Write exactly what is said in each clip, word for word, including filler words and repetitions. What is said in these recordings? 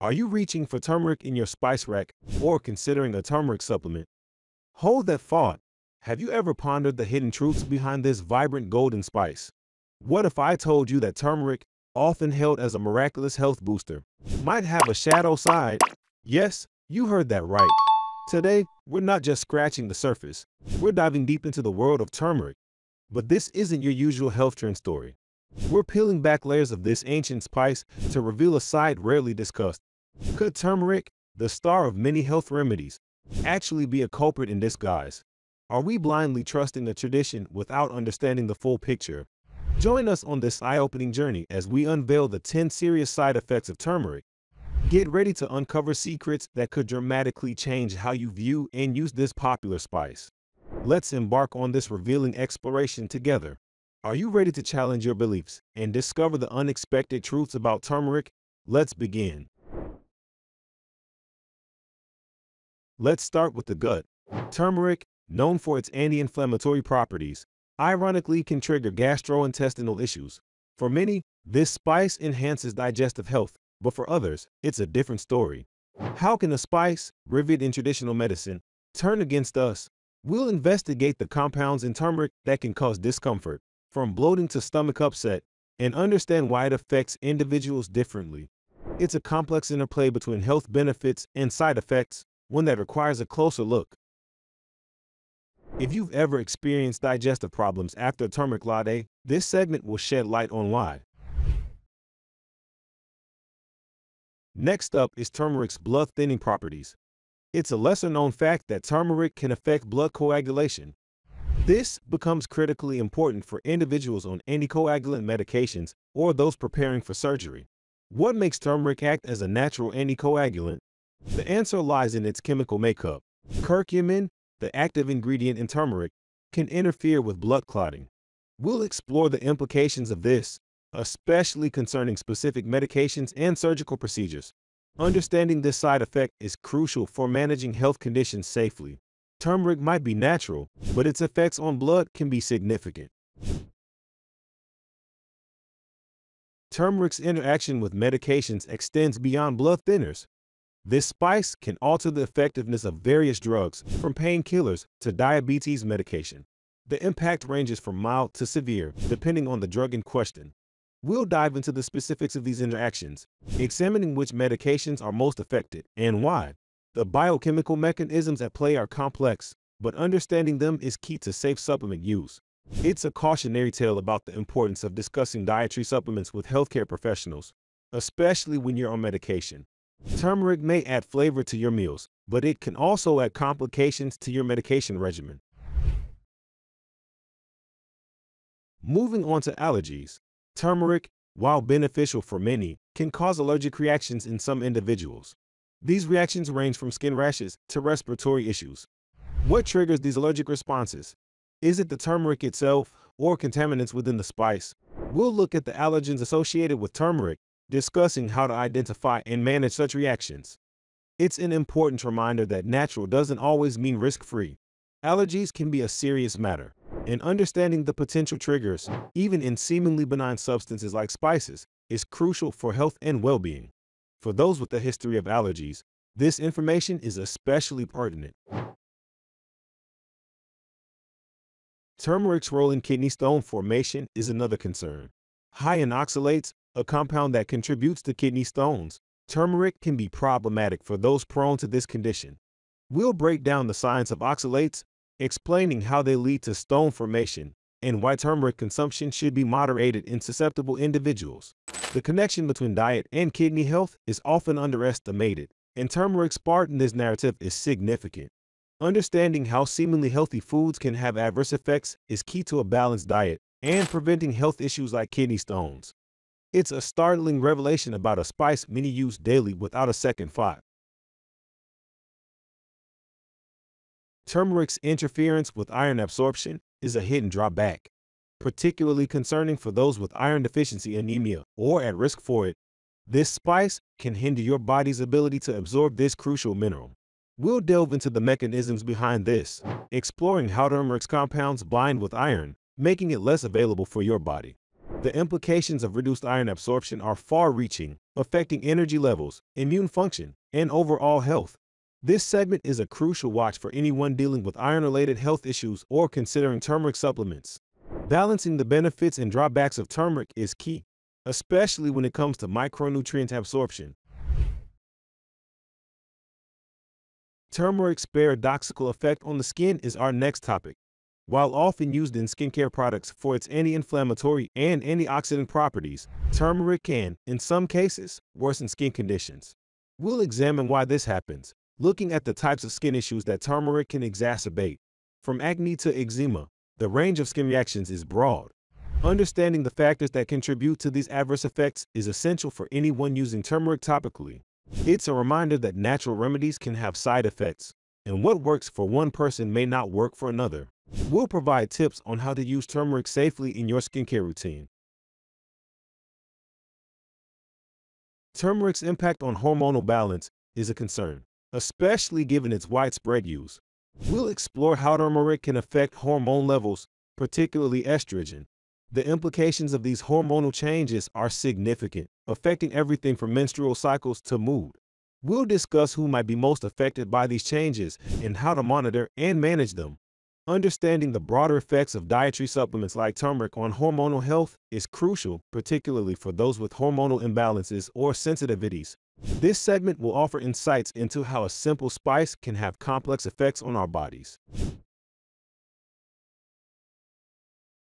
Are you reaching for turmeric in your spice rack or considering a turmeric supplement? Hold that thought. Have you ever pondered the hidden truths behind this vibrant golden spice? What if I told you that turmeric, often hailed as a miraculous health booster, might have a shadow side? Yes, you heard that right. Today, we're not just scratching the surface, we're diving deep into the world of turmeric. But this isn't your usual health trend story. We're peeling back layers of this ancient spice to reveal a side rarely discussed. Could turmeric, the star of many health remedies, actually be a culprit in disguise? Are we blindly trusting the tradition without understanding the full picture? Join us on this eye-opening journey as we unveil the ten serious side effects of turmeric. Get ready to uncover secrets that could dramatically change how you view and use this popular spice. Let's embark on this revealing exploration together. Are you ready to challenge your beliefs and discover the unexpected truths about turmeric? Let's begin. Let's start with the gut. Turmeric, known for its anti-inflammatory properties, ironically can trigger gastrointestinal issues. For many, this spice enhances digestive health, but for others, it's a different story. How can a spice, revered in traditional medicine, turn against us? We'll investigate the compounds in turmeric that can cause discomfort, from bloating to stomach upset, and understand why it affects individuals differently. It's a complex interplay between health benefits and side effects, one that requires a closer look. If you've ever experienced digestive problems after a turmeric latte, this segment will shed light on why. Next up is turmeric's blood-thinning properties. It's a lesser-known fact that turmeric can affect blood coagulation. This becomes critically important for individuals on anticoagulant medications or those preparing for surgery. What makes turmeric act as a natural anticoagulant? The answer lies in its chemical makeup. Curcumin, the active ingredient in turmeric, can interfere with blood clotting. We'll explore the implications of this, especially concerning specific medications and surgical procedures. Understanding this side effect is crucial for managing health conditions safely. Turmeric might be natural, but its effects on blood can be significant. Turmeric's interaction with medications extends beyond blood thinners. This spice can alter the effectiveness of various drugs, from painkillers to diabetes medication. The impact ranges from mild to severe, depending on the drug in question. We'll dive into the specifics of these interactions, examining which medications are most affected and why. The biochemical mechanisms at play are complex, but understanding them is key to safe supplement use. It's a cautionary tale about the importance of discussing dietary supplements with healthcare professionals, especially when you're on medication. Turmeric may add flavor to your meals, but it can also add complications to your medication regimen. Moving on to allergies. Turmeric, while beneficial for many, can cause allergic reactions in some individuals. These reactions range from skin rashes to respiratory issues. What triggers these allergic responses? Is it the turmeric itself or contaminants within the spice? We'll look at the allergens associated with turmeric, discussing how to identify and manage such reactions. It's an important reminder that natural doesn't always mean risk-free. Allergies can be a serious matter, and understanding the potential triggers, even in seemingly benign substances like spices, is crucial for health and well-being. For those with a history of allergies, this information is especially pertinent. Turmeric's role in kidney stone formation is another concern. High in oxalates, a compound that contributes to kidney stones, turmeric can be problematic for those prone to this condition. We'll break down the science of oxalates, explaining how they lead to stone formation and why turmeric consumption should be moderated in susceptible individuals. The connection between diet and kidney health is often underestimated, and turmeric's part in this narrative is significant. Understanding how seemingly healthy foods can have adverse effects is key to a balanced diet and preventing health issues like kidney stones. It's a startling revelation about a spice many use daily without a second thought. Turmeric's interference with iron absorption is a hidden drawback, particularly concerning for those with iron deficiency anemia or at risk for it. This spice can hinder your body's ability to absorb this crucial mineral. We'll delve into the mechanisms behind this, exploring how turmeric's compounds bind with iron, making it less available for your body. The implications of reduced iron absorption are far-reaching, affecting energy levels, immune function, and overall health. This segment is a crucial watch for anyone dealing with iron-related health issues or considering turmeric supplements. Balancing the benefits and drawbacks of turmeric is key, especially when it comes to micronutrient absorption. Turmeric's paradoxical effect on the skin is our next topic. While often used in skincare products for its anti-inflammatory and antioxidant properties, turmeric can, in some cases, worsen skin conditions. We'll examine why this happens, looking at the types of skin issues that turmeric can exacerbate. From acne to eczema, the range of skin reactions is broad. Understanding the factors that contribute to these adverse effects is essential for anyone using turmeric topically. It's a reminder that natural remedies can have side effects, and what works for one person may not work for another. We'll provide tips on how to use turmeric safely in your skincare routine. Turmeric's impact on hormonal balance is a concern, especially given its widespread use. We'll explore how turmeric can affect hormone levels, particularly estrogen. The implications of these hormonal changes are significant, affecting everything from menstrual cycles to mood. We'll discuss who might be most affected by these changes and how to monitor and manage them. Understanding the broader effects of dietary supplements like turmeric on hormonal health is crucial, particularly for those with hormonal imbalances or sensitivities. This segment will offer insights into how a simple spice can have complex effects on our bodies.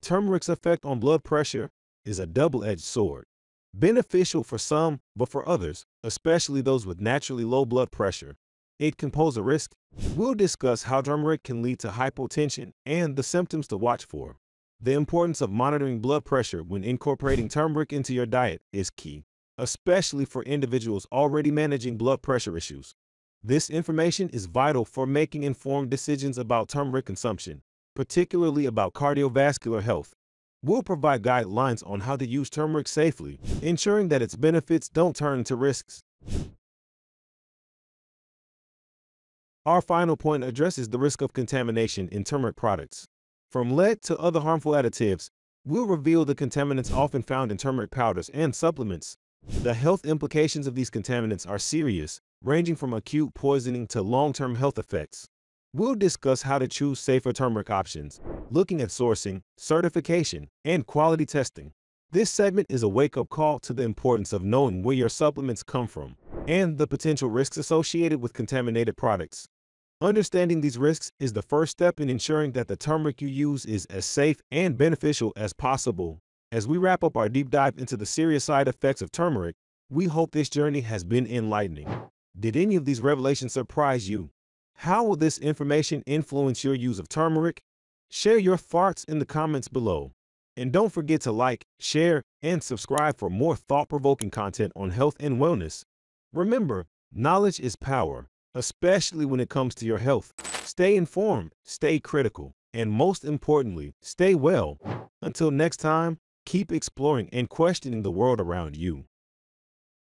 Turmeric's effect on blood pressure is a double-edged sword, beneficial for some, but for others, especially those with naturally low blood pressure, it can pose a risk. We'll discuss how turmeric can lead to hypotension and the symptoms to watch for. The importance of monitoring blood pressure when incorporating turmeric into your diet is key, especially for individuals already managing blood pressure issues. This information is vital for making informed decisions about turmeric consumption, particularly about cardiovascular health. We'll provide guidelines on how to use turmeric safely, ensuring that its benefits don't turn into risks. Our final point addresses the risk of contamination in turmeric products. From lead to other harmful additives, we'll reveal the contaminants often found in turmeric powders and supplements. The health implications of these contaminants are serious, ranging from acute poisoning to long-term health effects. We'll discuss how to choose safer turmeric options, looking at sourcing, certification, and quality testing. This segment is a wake-up call to the importance of knowing where your supplements come from and the potential risks associated with contaminated products. Understanding these risks is the first step in ensuring that the turmeric you use is as safe and beneficial as possible. As we wrap up our deep dive into the serious side effects of turmeric, we hope this journey has been enlightening. Did any of these revelations surprise you? How will this information influence your use of turmeric? Share your thoughts in the comments below. And don't forget to like, share, and subscribe for more thought-provoking content on health and wellness. Remember, knowledge is power, especially when it comes to your health. Stay informed, stay critical, and most importantly, stay well. Until next time, keep exploring and questioning the world around you.